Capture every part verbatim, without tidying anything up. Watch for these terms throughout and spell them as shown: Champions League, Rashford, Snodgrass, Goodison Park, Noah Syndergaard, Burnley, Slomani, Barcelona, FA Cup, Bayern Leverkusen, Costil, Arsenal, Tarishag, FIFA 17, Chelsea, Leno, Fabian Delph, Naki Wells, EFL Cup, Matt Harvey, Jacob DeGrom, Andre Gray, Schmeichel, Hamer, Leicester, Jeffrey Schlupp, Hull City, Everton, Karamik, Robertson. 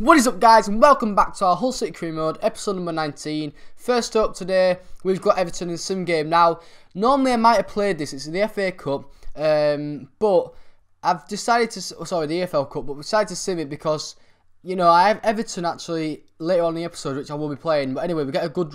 What is up, guys, and welcome back to our Hull City Career Mode episode number nineteen. First up today, we've got Everton in sim game. Now, normally I might have played this, it's in the F A Cup, um, but I've decided to, oh, sorry, the E F L Cup, but we decided to sim it because, you know, I have Everton actually later on in the episode, which I will be playing. But anyway, we get a good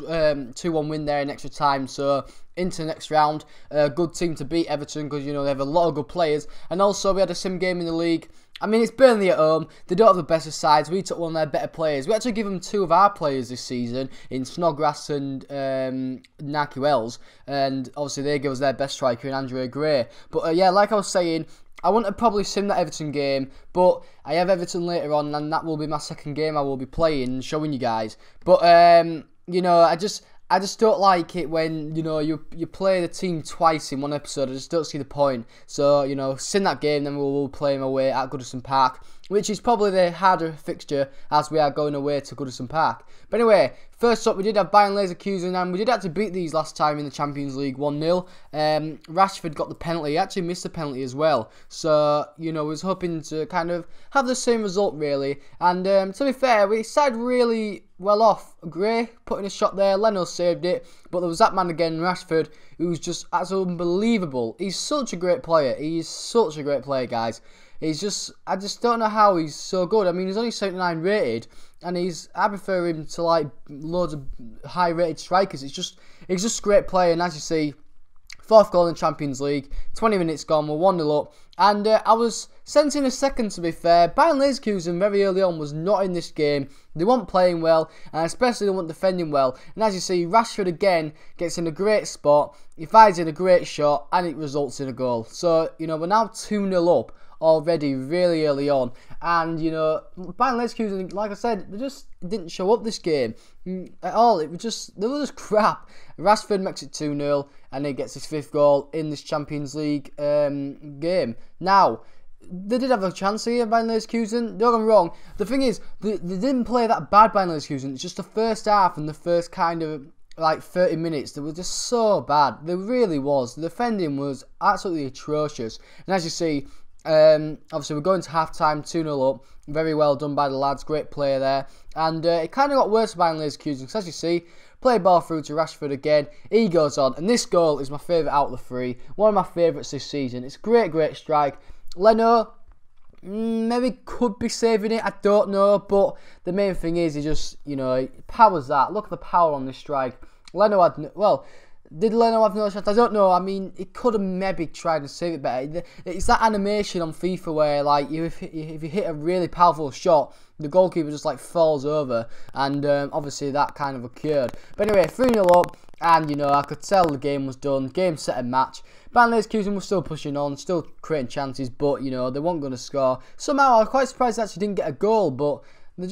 two one um, win there in extra time, so into the next round. A good team to beat, Everton, because, you know, they have a lot of good players. And also, we had a sim game in the league. I mean, it's Burnley at home. They don't have the best of sides. We took one of their better players. We actually give them two of our players this season in Snodgrass and um, Naki Wells. And obviously, they give us their best striker in Andre Gray. But uh, yeah, like I was saying, I want to probably sim that Everton game, but I have Everton later on, and that will be my second game I will be playing and showing you guys. But um, you know, I just. I just don't like it when, you know, you you play the team twice in one episode. I just don't see the point. So, you know, sin that game, then we'll, we'll play him away at Goodison Park, which is probably the harder fixture as we are going away to Goodison Park. But anyway, first up, we did have Bayern Leverkusen, and we did have to beat these last time in the Champions League one nil. Um, Rashford got the penalty. He actually missed the penalty as well. So, you know, I was hoping to kind of have the same result, really. And um, to be fair, we started really well off. Gray putting a shot there, Leno saved it, but there was that man again, Rashford, who's just as unbelievable. He's such a great player. He's such a great player, guys. He's just, I just don't know how he's so good. I mean, he's only seventy-nine rated, and he's, I prefer him to like loads of high rated strikers. It's just, he's just a great player, and as you see, fourth goal in the Champions League, twenty minutes gone, we're one nil up. And uh, I was sensing a second, to be fair. Bayern Leverkusen very early on was not in this game. They weren't playing well, and especially they weren't defending well. And as you see, Rashford again gets in a great spot. He fires in a great shot, and it results in a goal. So, you know, we're now two nil up already really early on. And, you know, Bayern Leverkusen, like I said, they just didn't show up this game at all. It was just, they were just crap. Rashford makes it two nil, and he gets his fifth goal in this Champions League um, game. Now, they did have a chance here, Bayern Leverkusen. Don't get me wrong. The thing is, they, they didn't play that bad, Bayern Leverkusen. It's just the first half and the first kind of, like, thirty minutes. They were just so bad. They really was. The defending was absolutely atrocious. And as you see, um, obviously, we're going to half-time, two nil up. Very well done by the lads. Great play there. And uh, it kind of got worse for Bayern Leverkusen, because as you see, play ball through to Rashford again. He goes on, and this goal is my favourite out of the three. One of my favourites this season. It's a great, great strike. Leno maybe could be saving it. I don't know, but the main thing is he just, you know, he powers that. Look at the power on this strike. Leno had no, well, did Leno have no shot? I don't know. I mean, he could have maybe tried to save it better. It's that animation on FIFA where, like, you, if, if you hit a really powerful shot, the goalkeeper just, like, falls over. And, um, obviously, that kind of occurred. But anyway, three nil up. And, you know, I could tell the game was done. Game, set, and match. Bayern Leverkusen was still pushing on, still creating chances. But, you know, they weren't going to score. Somehow, I was quite surprised they actually didn't get a goal. But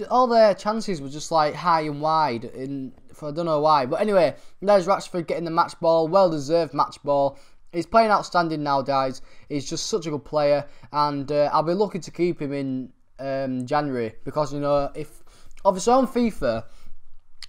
all their chances were just, like, high and wide, in, for I don't know why. But anyway, there's Rashford getting the match ball, well-deserved match ball. He's playing outstanding now, guys. He's just such a good player, and uh, I'll be lucky to keep him in um, January, because, you know, if obviously on FIFA,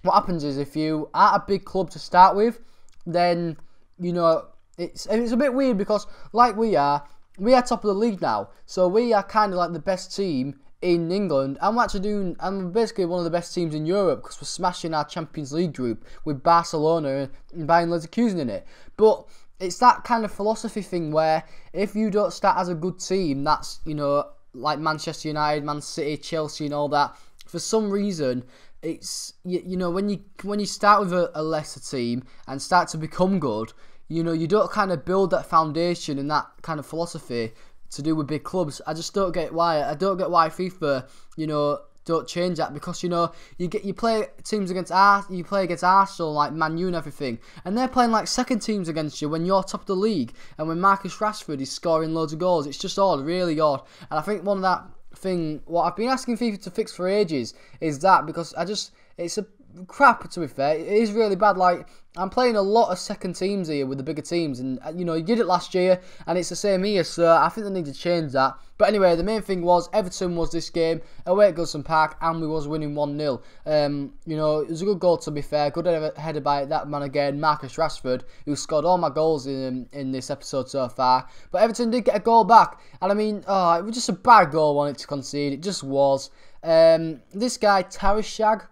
what happens is if you are a big club to start with, then, you know, it's, it's a bit weird, because like we are, we are top of the league now, so we are kind of like the best team in England. I'm actually doing, I'm basically one of the best teams in Europe, because we're smashing our Champions League group with Barcelona and Bayern Leverkusen in it. But it's that kind of philosophy thing where if you don't start as a good team, that's, you know, like Manchester United, Man City, Chelsea and all that, for some reason, it's, you, you know, when you when you start with a, a lesser team and start to become good, you know, you don't kind of build that foundation and that kind of philosophy to do with big clubs. I just don't get why. I don't get why FIFA, you know, don't change that, because, you know, you get you play teams against Ar you play against Arsenal, like Man U and everything, and they're playing like second teams against you when you're top of the league, and when Marcus Rashford is scoring loads of goals. It's just odd, really odd. And I think one of that thing, what I've been asking FIFA to fix for ages, is that, because I just, it's a crap, to be fair. It is really bad. Like, I'm playing a lot of second teams here with the bigger teams, and, you know, you did it last year, and it's the same here, so I think they need to change that. But anyway, the main thing was Everton was this game away at Goodison Park, and we was winning one nil. Um, you know, it was a good goal, to be fair. Good header by that man again, Marcus Rashford, who scored all my goals in in this episode so far. But Everton did get a goal back, and I mean, oh, it was just a bad goal, wanted to concede. It just was. Um, this guy Tarishag,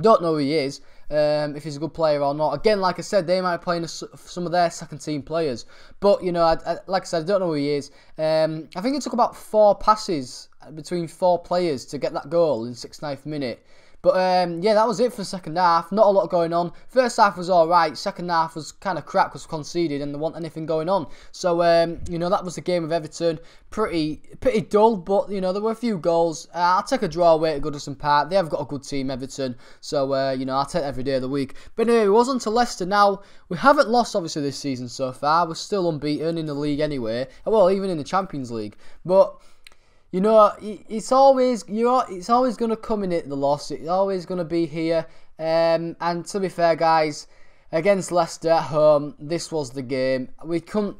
don't know who he is, um, if he's a good player or not. Again, like I said, they might be playing a, some of their second team players, but you know, I, I, like I said, I don't know who he is. Um, I think it took about four passes between four players to get that goal in the sixty-ninth minute. But um, yeah, that was it for the second half. Not a lot going on. First half was alright. Second half was kind of crap because conceded and there wasn't anything going on. So, um, you know, that was the game of Everton. Pretty pretty dull, but, you know, there were a few goals. Uh, I'll take a draw away at Goodison Park. They have got a good team, Everton. So, uh, you know, I'll take it every day of the week. But anyway, it was on to Leicester now. We haven't lost, obviously, this season so far. We're still unbeaten in the league anyway. Well, even in the Champions League. But... you know, it's always you're. It's always going to come in at the loss. It's always going to be here. Um, and to be fair, guys, against Leicester at home, this was the game. We couldn't,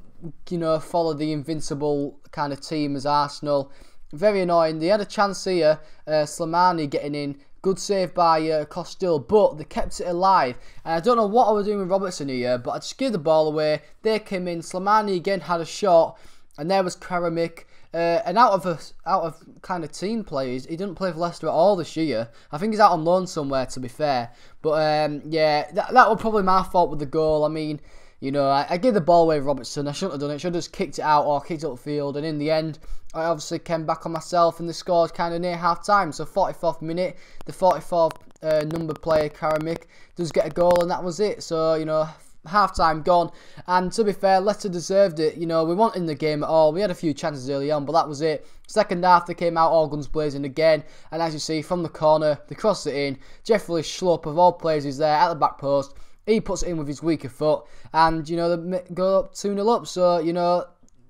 you know, follow the invincible kind of team as Arsenal. Very annoying. They had a chance here. Uh, Slomani getting in. Good save by uh, Costil, but they kept it alive. And I don't know what I was doing with Robertson here, but I just gave the ball away. They came in. Slomani again had a shot, and there was Karamik. Uh, and out of a, out of kind of team players, he didn't play for Leicester at all this year. I think he's out on loan somewhere, to be fair. But um, yeah, that, that was probably my fault with the goal. I mean, you know, I, I gave the ball away to Robertson. I shouldn't have done it. Should have just kicked it out or kicked it upfield. And in the end, I obviously came back on myself and they scored kind of near half time. So forty-fourth minute, the forty-fourth uh, number player Karamik does get a goal, and that was it. So you know, half-time gone, and to be fair, Leicester deserved it. You know, we weren't in the game at all. We had a few chances early on, but that was it. Second half, they came out all guns blazing again, and as you see, from the corner, they crossed it in. Jeffrey Schlupp, of all players, is there at the back post. He puts it in with his weaker foot, and, you know, they go up two nil up, so, you know,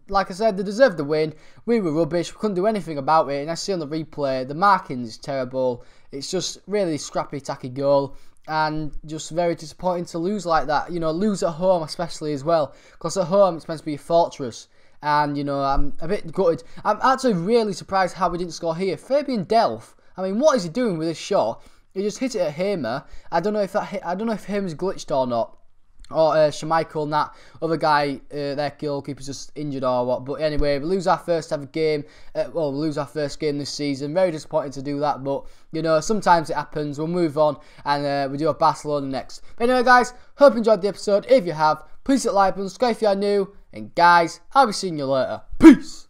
like I said, they deserved the win. We were rubbish. We couldn't do anything about it, and I see on the replay, the marking is terrible. It's just really scrappy, tacky goal. And just very disappointing to lose like that. You know, lose at home especially as well. Because at home, it's meant to be a fortress. And, you know, I'm a bit gutted. I'm actually really surprised how we didn't score here. Fabian Delph, I mean, what is he doing with this shot? He just hit it at Hamer. I don't know if that hit, I don't know if Hamer's glitched or not. Or uh, Schmeichel and that other guy, uh, their goalkeeper's just injured or what. But anyway, we lose our first ever game. Uh, well, we lose our first game this season. Very disappointed to do that. But, you know, sometimes it happens. We'll move on and uh, we do have Barcelona next. But anyway, guys, hope you enjoyed the episode. If you have, please hit the like button, subscribe if you are new. And, guys, I'll be seeing you later. Peace!